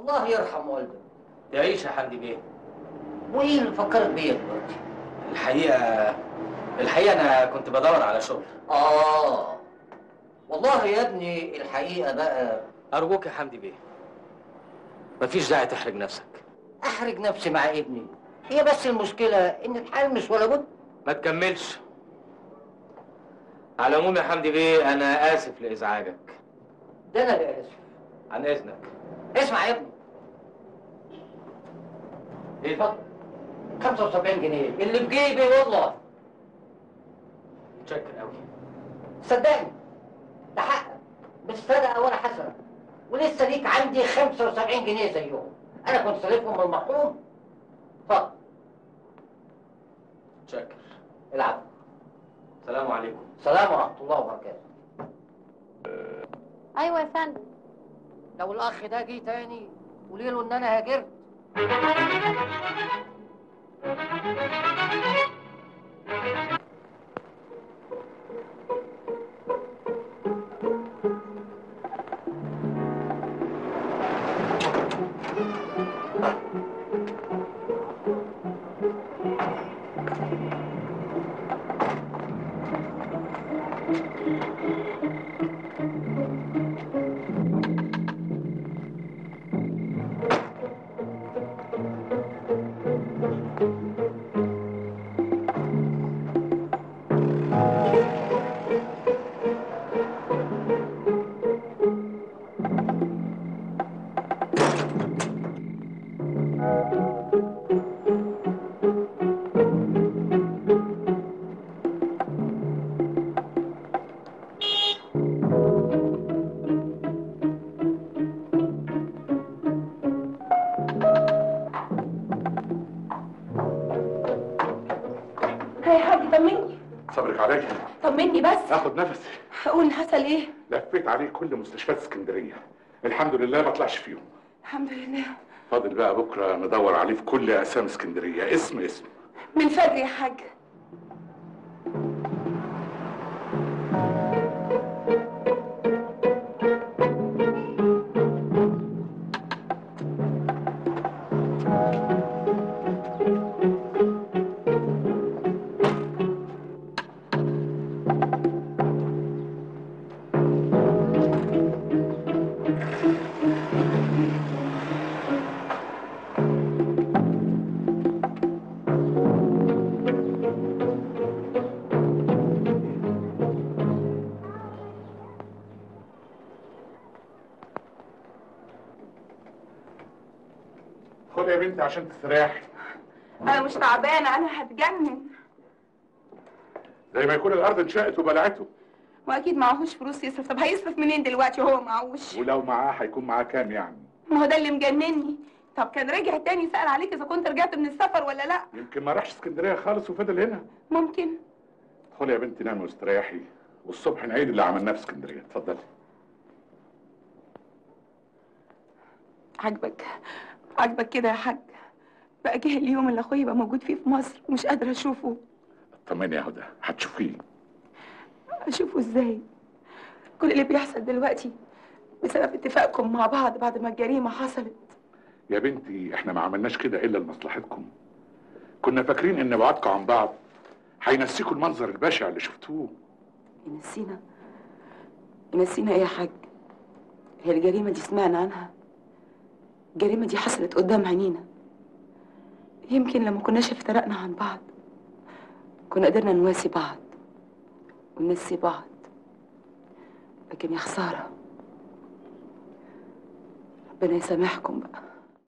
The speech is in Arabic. الله يرحم والده يعيش يا حاج بيه. وايه اللي مفكرك بيا دلوقتي؟ الحقيقه انا كنت بدور على شغل. والله يا ابني الحقيقه بقى ارجوك يا حمدي بيه مفيش داعي تحرج نفسك. احرج نفسي مع ابني؟ هي بس المشكله ان الحال مش ولا بد. ما تكملش. على العموم يا حمدي بيه انا اسف لازعاجك. ده انا اللي اسف. عن اذنك اسمع يا ابني. ايه؟ اتفضل 75 جنيه اللي في جيبي والله. متشكر قوي صدقني ده حقك مش صدقه ولا حسنه. ولسه ليك عندي 75 جنيه زيهم انا كنت صارفهم من المحروم. اتفضل. متشكر. العفو. السلام عليكم. السلام ورحمه الله وبركاته. ايوه يا فندم. لو الاخ ده جه تاني قولي له ان انا هاجرت. كل مستشفيات اسكندريه الحمد لله ما طلعش فيهم. الحمد لله. فاضل بقى بكره ندور عليه في كل اقسام اسكندريه اسم اسم. من فدري يا حاج. عشان تستريح. انا مش تعبانه انا هتجنن. زي ما يكون الارض اتشقت وبلعته. واكيد معهوش فلوس يصرف. طب هيصرف منين دلوقتي وهو معهوش؟ ولو معاه هيكون معاه كام يعني؟ ما هو ده اللي مجنني. طب كان رجع تاني سأل عليك اذا كنت رجعت من السفر ولا لا؟ يمكن ما راحش اسكندريه خالص وفضل هنا. ممكن. ادخلي يا بنتي نامي واستريحي والصبح نعيد اللي عملناه في اسكندريه. اتفضلي. عجبك كده يا حاج؟ بقى جه اليوم اللي اخويا يبقى موجود فيه في مصر ومش قادره اشوفه. اطمني يا هدى هتشوفيه. اشوفه ازاي؟ كل اللي بيحصل دلوقتي بسبب اتفاقكم مع بعض بعد ما الجريمه حصلت. يا بنتي احنا ما عملناش كده الا لمصلحتكم. كنا فاكرين ان بعدكم عن بعض هينسيكوا المنظر البشع اللي شفتوه. ينسينا ايه يا حاج؟ هي الجريمه دي سمعنا عنها. الجريمه دي حصلت قدام عينينا. يمكن لما كناش افترقنا عن بعض كنا قدرنا نواسي بعض وننسي بعض. لكن يا خساره. ربنا يسامحكم بقى.